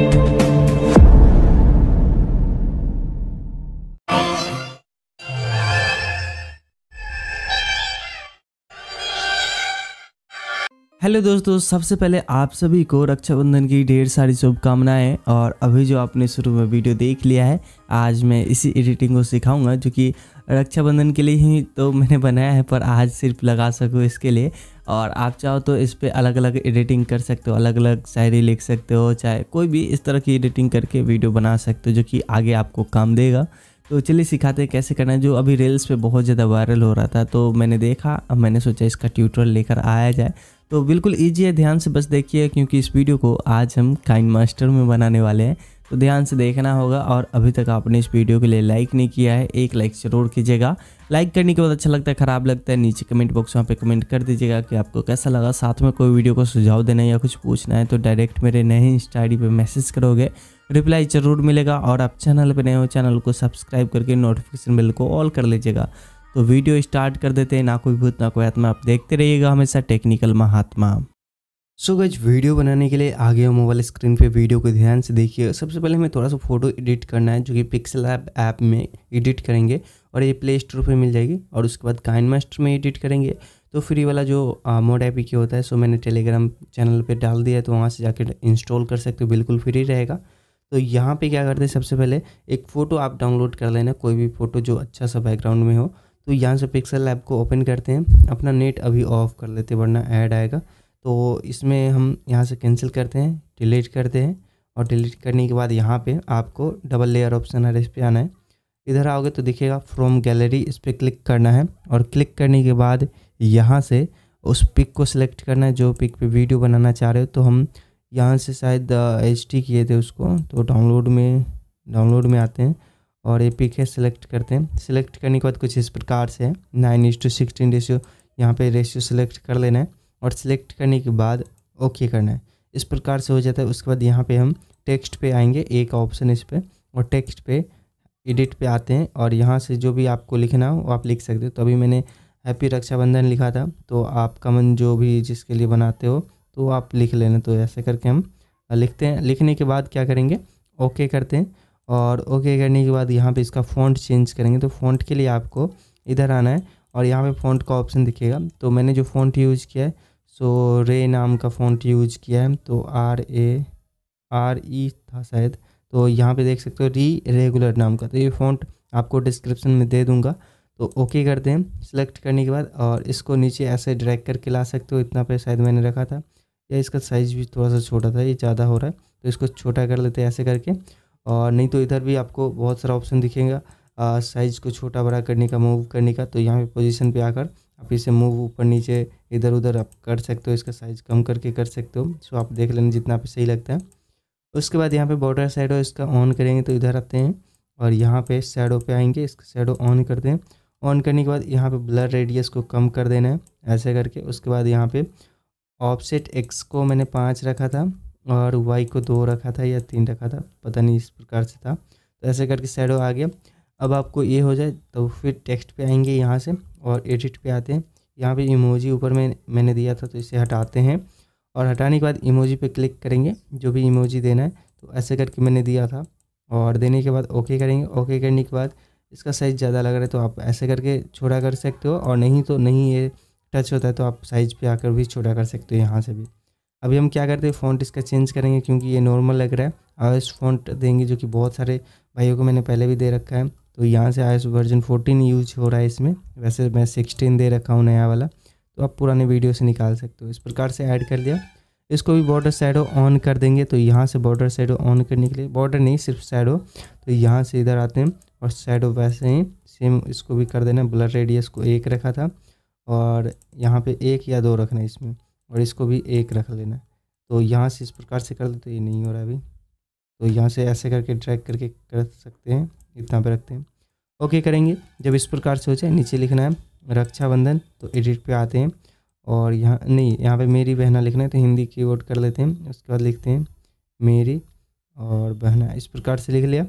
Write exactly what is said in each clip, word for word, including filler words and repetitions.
Hello दोस्तों, सबसे पहले आप सभी को रक्षाबंधन की ढेर सारी शुभकामनाएं। और अभी जो आपने शुरू में वीडियो देख लिया है, आज मैं इसी एडिटिंग को सिखाऊंगा जो कि रक्षाबंधन के लिए ही तो मैंने बनाया है, पर आज सिर्फ लगा सकूँ इसके लिए। और आप चाहो तो इस पर अलग अलग एडिटिंग कर सकते हो, अलग अलग शायरी लिख सकते हो, चाहे कोई भी इस तरह की एडिटिंग करके वीडियो बना सकते हो जो कि आगे आपको काम देगा। तो चलिए सिखाते हैं कैसे करना है, जो अभी रील्स पे बहुत ज़्यादा वायरल हो रहा था। तो मैंने देखा, अब मैंने सोचा इसका ट्यूटोरियल लेकर आया जाए। तो बिल्कुल ईजी है, ध्यान से बस देखिए, क्योंकि इस वीडियो को आज हम काइनमास्टर में बनाने वाले हैं। तो ध्यान से देखना होगा। और अभी तक आपने इस वीडियो के लिए लाइक नहीं किया है, एक लाइक ज़रूर कीजिएगा। लाइक करने के बाद अच्छा लगता है, ख़राब लगता है, नीचे कमेंट बॉक्स वहाँ पे कमेंट कर दीजिएगा कि आपको कैसा लगा। साथ में कोई वीडियो को सुझाव देना है या कुछ पूछना है तो डायरेक्ट मेरे नए इंस्टा आई डी पे मैसेज करोगे, रिप्लाई ज़रूर मिलेगा। और आप चैनल पर नए हो, चैनल को सब्सक्राइब करके नोटिफिकेशन बेल को ऑल कर लीजिएगा। तो वीडियो स्टार्ट कर देते हैं। ना कोई भूत ना कोई आत्मा, आप देखते रहिएगा हमेशा technical Mahatma. So guys, video बनाने के लिए आ गया मोबाइल स्क्रीन पे। वीडियो को ध्यान से देखिए। सबसे पहले हमें थोड़ा सा फोटो एडिट करना है जो कि पिक्सलैब ऐप में एडिट करेंगे और ये प्ले स्टोर पे मिल जाएगी। और उसके बाद काइनमास्टर में एडिट करेंगे। तो फ्री वाला जो मोड आई पी के होता है, सो मैंने टेलीग्राम चैनल पर डाल दिया है, तो वहाँ से जाकर इंस्टॉल कर सकते हो, बिल्कुल फ्री रहेगा। तो यहाँ पर क्या करते हैं, सबसे पहले एक फ़ोटो आप डाउनलोड कर लेना, कोई भी फ़ोटो जो अच्छा सा बैकग्राउंड में हो। तो यहाँ से पिक्सल लैब को ओपन करते हैं। अपना नेट अभी ऑफ कर लेते हैं, वरना ऐड आएगा। तो इसमें हम यहाँ से कैंसिल करते हैं, डिलीट करते हैं। और डिलीट करने के बाद यहाँ पे आपको डबल लेयर ऑप्शन है, इस पर आना है। इधर आओगे तो दिखेगा फ्रॉम गैलरी, इस पर क्लिक करना है। और क्लिक करने के बाद यहाँ से उस पिक को सिलेक्ट करना है जो पिक पे वीडियो बनाना चाह रहे हो। तो हम यहाँ से शायद एच डी किए थे उसको, तो डाउनलोड में डाउनलोड में आते हैं और ये पिक है, सिलेक्ट करते हैं। सिलेक्ट करने के बाद कुछ इस प्रकार से है, nine is to sixteen ratio, यहाँ पे रेशियो सिलेक्ट कर लेना है। और सिलेक्ट करने के बाद ओके करना है, इस प्रकार से हो जाता है। उसके बाद यहाँ पे हम टेक्स्ट पे आएंगे, एक ऑप्शन इस पर, और टेक्स्ट पे एडिट पे आते हैं। और यहाँ से जो भी आपको लिखना हो वो आप लिख सकते हो। तो अभी मैंने हैप्पी रक्षाबंधन लिखा था, तो आप कमेंट जो भी जिसके लिए बनाते हो तो आप लिख लेना। तो ऐसे करके हम लिखते हैं। लिखने के बाद क्या करेंगे, ओके करते हैं। और ओके करने के बाद यहाँ पे इसका फ़ॉन्ट चेंज करेंगे। तो फ़ॉन्ट के लिए आपको इधर आना है और यहाँ पे फ़ॉन्ट का ऑप्शन दिखेगा। तो मैंने जो फ़ॉन्ट यूज़ किया है, सो रे नाम का फ़ॉन्ट यूज़ किया है, तो आर ए आर ई था शायद। तो यहाँ पे देख सकते हो री रेगुलर नाम का। तो ये फ़ॉन्ट आपको डिस्क्रिप्शन में दे दूँगा। तो ओके करते हैं सिलेक्ट करने के बाद। और इसको नीचे ऐसे ड्रैग करके ला सकते हो, इतना पे शायद मैंने रखा था, या इसका साइज़ भी थोड़ा सा छोटा था, ये ज़्यादा हो रहा है, तो इसको छोटा कर लेते हैं ऐसे करके। और नहीं तो इधर भी आपको बहुत सारा ऑप्शन दिखेगा साइज़ को छोटा बड़ा करने का, मूव करने का। तो यहाँ पे पोजीशन पे आकर आप इसे मूव ऊपर नीचे इधर उधर आप कर सकते हो, इसका साइज़ कम करके कर सकते हो। सो आप देख लेना जितना आप सही लगता है। उसके बाद यहाँ पे बॉर्डर शैडो इसका ऑन करेंगे। तो इधर आते हैं और यहाँ पर शैडो पर आएँगे, इसका शैडो ऑन करते हैं। ऑन करने के बाद यहाँ पर ब्लर रेडियस को कम कर देना है ऐसे करके। उसके बाद यहाँ पर ऑफसेट एक्स को मैंने पाँच रखा था और वाई को दो रखा था या तीन रखा था, पता नहीं, इस प्रकार से था। तो ऐसे करके शैडो आ गया। अब आपको ये हो जाए तो फिर टेक्स्ट पे आएंगे यहाँ से और एडिट पे आते हैं। यहाँ पे इमोजी ऊपर में मैंने दिया था, तो इसे हटाते हैं। और हटाने के बाद इमोजी पे क्लिक करेंगे, जो भी इमोजी देना है। तो ऐसे करके मैंने दिया था। और देने के बाद ओके करेंगे। ओके करने के बाद इसका साइज़ ज़्यादा लग रहा है, तो आप ऐसे करके छोटा कर सकते हो। और नहीं तो नहीं ये टच होता है, तो आप साइज़ पर आकर भी छोटा कर सकते हो यहाँ से भी। अभी हम क्या करते हैं, फ़ॉन्ट इसका चेंज करेंगे क्योंकि ये नॉर्मल लग रहा है। आईओएस फ़ॉन्ट देंगे जो कि बहुत सारे भाइयों को मैंने पहले भी दे रखा है। तो यहाँ से आईओएस वर्जन फोर्टीन यूज हो रहा है इसमें, वैसे मैं सिक्सटीन दे रखा हूँ नया वाला। तो आप पुराने वीडियो से निकाल सकते हो। इस प्रकार से ऐड कर दिया। इसको भी बॉर्डर शैडो ऑन कर देंगे। तो यहाँ से बॉर्डर शैडो ऑन करने के लिए, बॉर्डर नहीं सिर्फ शैडो, तो यहाँ से इधर आते हैं और शैडो वैसे ही सेम इसको भी कर देना। ब्लर रेडियस को एक रखा था और यहाँ पर एक या दो रखना है इसमें, और इसको भी एक रख लेना। तो यहाँ से इस प्रकार से कर दे। तो ये नहीं हो रहा अभी, तो यहाँ से ऐसे करके ड्रैग करके कर सकते हैं, इतना पे रखते हैं। ओके करेंगे। जब इस प्रकार से हो जाए, नीचे लिखना है रक्षाबंधन। तो एडिट पे आते हैं और यहाँ नहीं, यहाँ पे मेरी बहना लिखना है, तो हिंदी कीवर्ड कर लेते हैं। उसके बाद लिखते हैं मेरी और बहना, इस प्रकार से लिख लिया।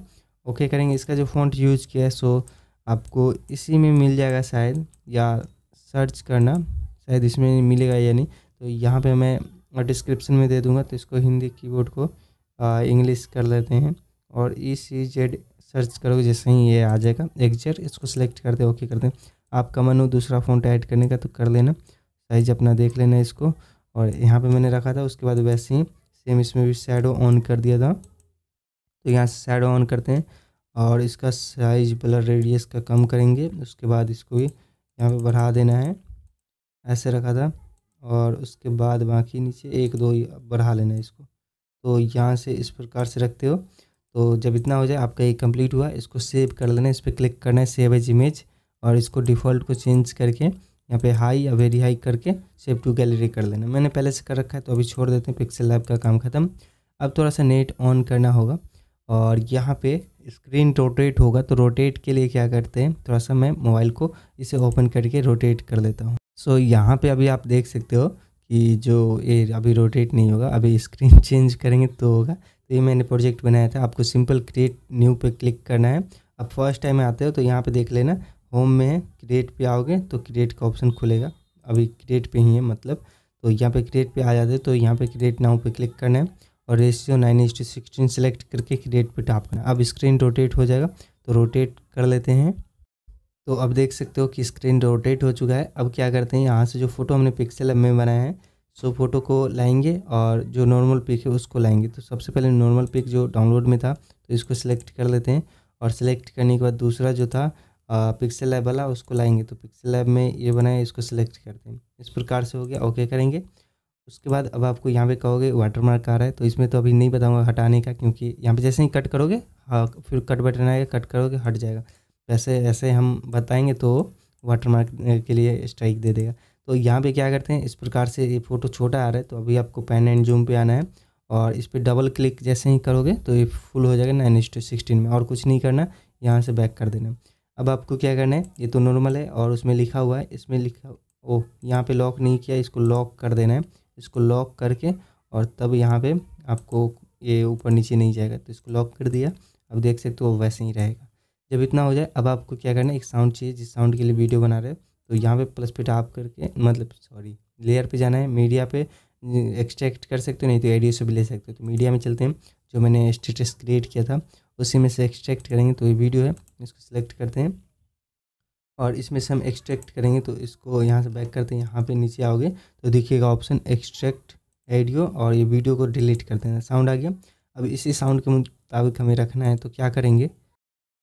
ओके करेंगे। इसका जो फ़ॉन्ट यूज़ किया है, सो आपको इसी में मिल जाएगा शायद, या सर्च करना शायद इसमें मिलेगा या नहीं। तो यहाँ पे मैं डिस्क्रिप्शन में दे दूंगा। तो इसको हिंदी कीबोर्ड को इंग्लिश कर लेते हैं और ई सी जेड सर्च करोगे जैसे ही ये आ जाएगा एग्जैक्ट, इसको सिलेक्ट करते ओके करते हैं। आपका मन हो दूसरा फ़ॉन्ट ऐड करने का तो कर लेना, साइज अपना देख लेना इसको। और यहाँ पे मैंने रखा था, उसके बाद वैसे ही सेम इसमें भी शैडो ऑन कर दिया था। तो यहाँ से शैडो ऑन करते हैं और इसका साइज ब्लर रेडियस का कम करेंगे, उसके बाद इसको भी यहाँ पे बढ़ा देना है, ऐसे रखा था। और उसके बाद बाकी नीचे एक दो ही बढ़ा लेना है इसको। तो यहाँ से इस प्रकार से रखते हो। तो जब इतना हो जाए आपका ये कंप्लीट हुआ, इसको सेव कर लेना है, इस पर क्लिक करना है सेव एज इमेज और इसको डिफ़ॉल्ट को चेंज करके यहाँ पे हाई या वेरी हाई करके सेव टू गैलरी कर लेना। मैंने पहले से कर रखा है तो अभी छोड़ देते हैं, पिक्सेल लैब का काम ख़त्म। अब थोड़ा सा नेट ऑन करना होगा और यहाँ पे स्क्रीन रोटेट होगा, तो रोटेट के लिए क्या करते हैं, थोड़ा सा मैं मोबाइल को इसे ओपन करके रोटेट कर लेता हूँ। सो यहाँ पर अभी आप देख सकते हो कि जो ये अभी रोटेट नहीं होगा, अभी स्क्रीन चेंज करेंगे तो होगा। तो ये मैंने प्रोजेक्ट बनाया था, आपको सिंपल क्रिएट न्यू पे क्लिक करना है। अब फर्स्ट टाइम आते हो तो यहाँ पे देख लेना, होम में क्रिएट पे आओगे तो क्रिएट का ऑप्शन खुलेगा, अभी क्रिएट पे ही है मतलब। तो यहाँ पे क्रिएट पे आ जाते हो तो यहाँ पे क्रिएट नाउ पे क्लिक करना है और ratio nine is to sixteen select करके क्रिएट पे टाप करना। अब स्क्रीन रोटेट हो जाएगा तो रोटेट कर लेते हैं। तो अब देख सकते हो कि स्क्रीन रोटेट हो चुका है। अब क्या करते हैं, यहाँ से जो फोटो हमने पिक्सेल में बनाया है सो फोटो को लाएंगे और जो नॉर्मल पिक है उसको लाएंगे। तो सबसे पहले नॉर्मल पिक जो डाउनलोड में था तो इसको सिलेक्ट कर लेते हैं और सिलेक्ट करने के बाद दूसरा जो था पिक्सेल लैब वाला उसको लाएंगे। तो पिक्सेल लैब में ये बनाया, इसको सिलेक्ट करते हैं, इस प्रकार से हो गया, ओके करेंगे। उसके बाद अब आपको यहाँ पे कहोगे वाटरमार्क आ रहा है, तो इसमें तो अभी नहीं बताऊँगा हटाने का, क्योंकि यहाँ पर जैसे ही कट करोगे हाँ फिर कट बटन आएगा, कट करोगे हट जाएगा। वैसे ऐसे हम बताएंगे तो वाटरमार्क के लिए स्ट्राइक दे देगा। तो यहाँ पे क्या करते हैं, इस प्रकार से ये फ़ोटो छोटा आ रहा है तो अभी आपको पैन एंड जूम पे आना है और इस पर डबल क्लिक जैसे ही करोगे तो ये फुल हो जाएगा नाइन इंस टू सिक्सटीन में, और कुछ नहीं करना, यहाँ से बैक कर देना। अब आपको क्या करना है, ये तो नॉर्मल है और उसमें लिखा हुआ है, इसमें लिखा ओह यहाँ पे लॉक नहीं किया, इसको लॉक कर देना है, इसको लॉक करके और तब यहाँ पर आपको ये ऊपर नीचे नहीं जाएगा। तो इसको लॉक कर दिया, अब देख सकते हो वैसे ही रहेगा। जब इतना हो जाए अब आपको क्या करना है, एक साउंड चाहिए, जिस साउंड के लिए वीडियो बना रहे हो तो यहाँ पे प्लस पे टाप करके मतलब सॉरी लेयर पे जाना है, मीडिया पे एक्सट्रैक्ट कर सकते हो, नहीं तो एडियो से भी ले सकते हो। तो मीडिया में चलते हैं, जो मैंने स्टेटस क्रिएट किया था उसी में से एक्सट्रैक्ट करेंगे। तो ये वीडियो है, इसको सिलेक्ट करते हैं और इसमें से हम एक्सट्रैक्ट करेंगे। तो इसको यहाँ से बैक करते हैं, यहाँ पर नीचे आओगे तो देखिएगा ऑप्शन एक्सट्रैक्ट एडियो और ये वीडियो को डिलीट कर देना। साउंड आ गया, अब इसी साउंड के मुताबिक हमें रखना है तो क्या करेंगे,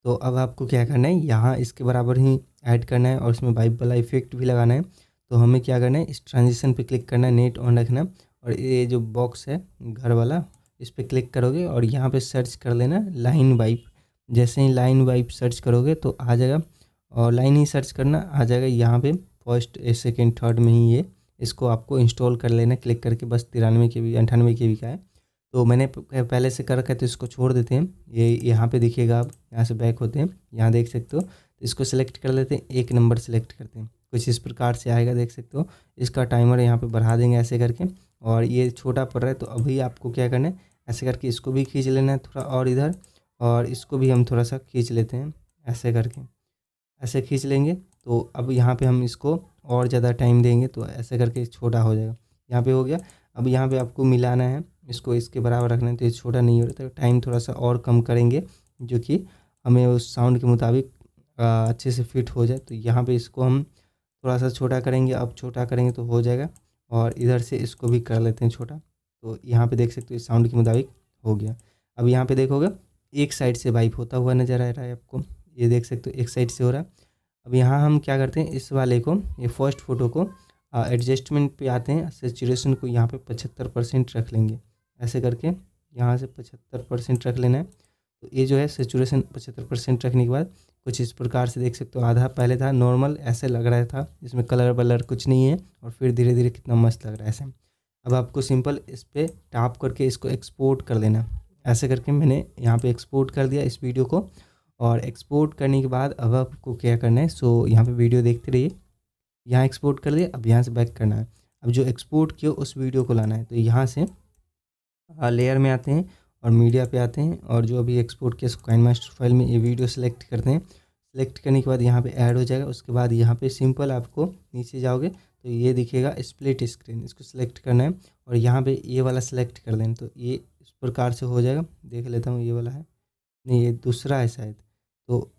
तो अब आपको क्या करना है, यहाँ इसके बराबर ही ऐड करना है और इसमें वाइब वाला इफेक्ट भी लगाना है। तो हमें क्या करना है, इस ट्रांजिशन पे क्लिक करना है, नेट ऑन रखना और ये जो बॉक्स है घर वाला इस पे क्लिक करोगे और यहाँ पे सर्च कर लेना लाइन वाइब। जैसे ही लाइन वाइब सर्च करोगे तो आ जाएगा, और लाइन ही सर्च करना आ जाएगा यहाँ पर फर्स्ट सेकेंड थर्ड में ही। ये इसको आपको इंस्टॉल कर लेना क्लिक करके, बस तिरानवे के बी अंठानवे के बी का है तो मैंने पहले से कर रखा है तो इसको छोड़ देते हैं। ये यहाँ पे देखिएगा, आप यहाँ से बैक होते हैं, यहाँ देख सकते हो, तो इसको सेलेक्ट कर लेते हैं, एक नंबर सेलेक्ट करते हैं, कुछ इस प्रकार से आएगा देख सकते हो। इसका टाइमर यहाँ पे बढ़ा देंगे ऐसे करके, और ये छोटा पड़ रहा है तो अभी आपको क्या करना है, ऐसे करके इसको भी खींच लेना है थोड़ा और इधर, और इसको भी हम थोड़ा सा खींच लेते हैं ऐसे करके, ऐसे खींच लेंगे। तो अब यहाँ पर हम इसको और ज़्यादा टाइम देंगे तो ऐसे करके छोटा हो जाएगा, यहाँ पर हो गया। अब यहाँ पर आपको मिलाना है, इसको इसके बराबर रखना है तो ये छोटा नहीं हो रहा था। टाइम थोड़ा सा और कम करेंगे जो कि हमें उस साउंड के मुताबिक अच्छे से फिट हो जाए। तो यहाँ पे इसको हम थोड़ा सा छोटा करेंगे, अब छोटा करेंगे तो हो जाएगा, और इधर से इसको भी कर लेते हैं छोटा। तो यहाँ पे देख सकते हो इस साउंड के मुताबिक हो गया। अब यहाँ पर देखोगे एक साइड से वाइप होता हुआ नज़र आ रहा है आपको, ये देख सकते हो एक साइड से हो रहा है। अब यहाँ हम क्या करते हैं, इस वाले को, ये फर्स्ट फोटो को एडजस्टमेंट पे आते हैं, सेचुरेशन को यहाँ पर पचहत्तर परसेंट रख लेंगे ऐसे करके, यहाँ से पचहत्तर परसेंट रख लेना है। तो ये जो है सेचुरेशन पचहत्तर परसेंट रखने के बाद कुछ इस प्रकार से देख सकते हो, आधा पहले था नॉर्मल ऐसे लग रहा था, इसमें कलर वलर कुछ नहीं है, और फिर धीरे धीरे कितना मस्त लग रहा है ऐसे। अब आपको सिंपल इस पर टैप करके इसको एक्सपोर्ट कर देना, ऐसे करके मैंने यहाँ पर एक्सपोर्ट कर दिया इस वीडियो को। और एक्सपोर्ट करने के बाद अब आपको क्या करना है, सो यहाँ पर वीडियो देखते रहिए, यहाँ एक्सपोर्ट कर दिया, अब यहाँ से बैक करना है। अब जो एक्सपोर्ट किया उस वीडियो को लाना है, तो यहाँ से लेयर में आते हैं और मीडिया पे आते हैं, और जो अभी एक्सपोर्ट किया काइनमास्टर फाइल में ये वीडियो सेलेक्ट करते हैं। सेलेक्ट करने के बाद यहाँ पे ऐड हो जाएगा, उसके बाद यहाँ पे सिंपल आपको नीचे जाओगे तो ये दिखेगा स्प्लिट स्क्रीन, इसको सेलेक्ट करना है और यहाँ पे ये वाला सेलेक्ट कर लेना। तो ये प्रकार से हो जाएगा। देख लेता हूँ, ये वाला है नहीं, ये दूसरा है शायद। तो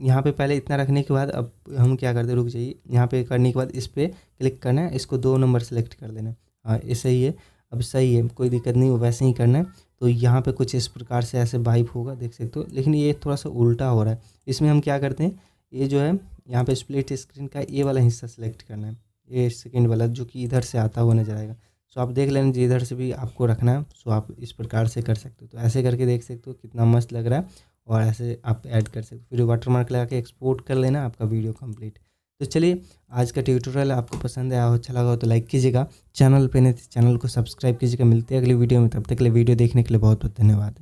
यहाँ पे पहले इतना रखने के बाद अब हम क्या करते हैं, रुक जाइए, यहाँ पे करने के बाद इस पर क्लिक करना है, इसको दो नंबर सेलेक्ट कर देना है। हाँ, ये सही है, अब सही है, कोई दिक्कत नहीं, वैसे ही करना है। तो यहाँ पे कुछ इस प्रकार से ऐसे वाइप होगा, देख सकते हो, लेकिन ये थोड़ा सा उल्टा हो रहा है। इसमें हम क्या करते हैं, ये जो है यहाँ पे स्प्लिट स्क्रीन का ये वाला हिस्सा सेलेक्ट करना है, ये सेकेंड वाला जो कि इधर से आता हुआ नजर आएगा। सो आप देख लेना, इधर से भी आपको रखना है। सो आप इस प्रकार से कर सकते हो। तो ऐसे करके देख सकते हो कितना मस्त लग रहा है, और ऐसे आप ऐड कर सकते हो। फिर वाटरमार्क लगा के एक्सपोर्ट कर लेना, आपका वीडियो कंप्लीट। तो चलिए, आज का ट्यूटोरियल आपको पसंद आया हो, अच्छा लगा हो तो लाइक कीजिएगा, चैनल पे नहीं तो चैनल को सब्सक्राइब कीजिएगा। मिलते हैं अगली वीडियो में, तब तक के लिए वीडियो देखने के लिए बहुत बहुत धन्यवाद।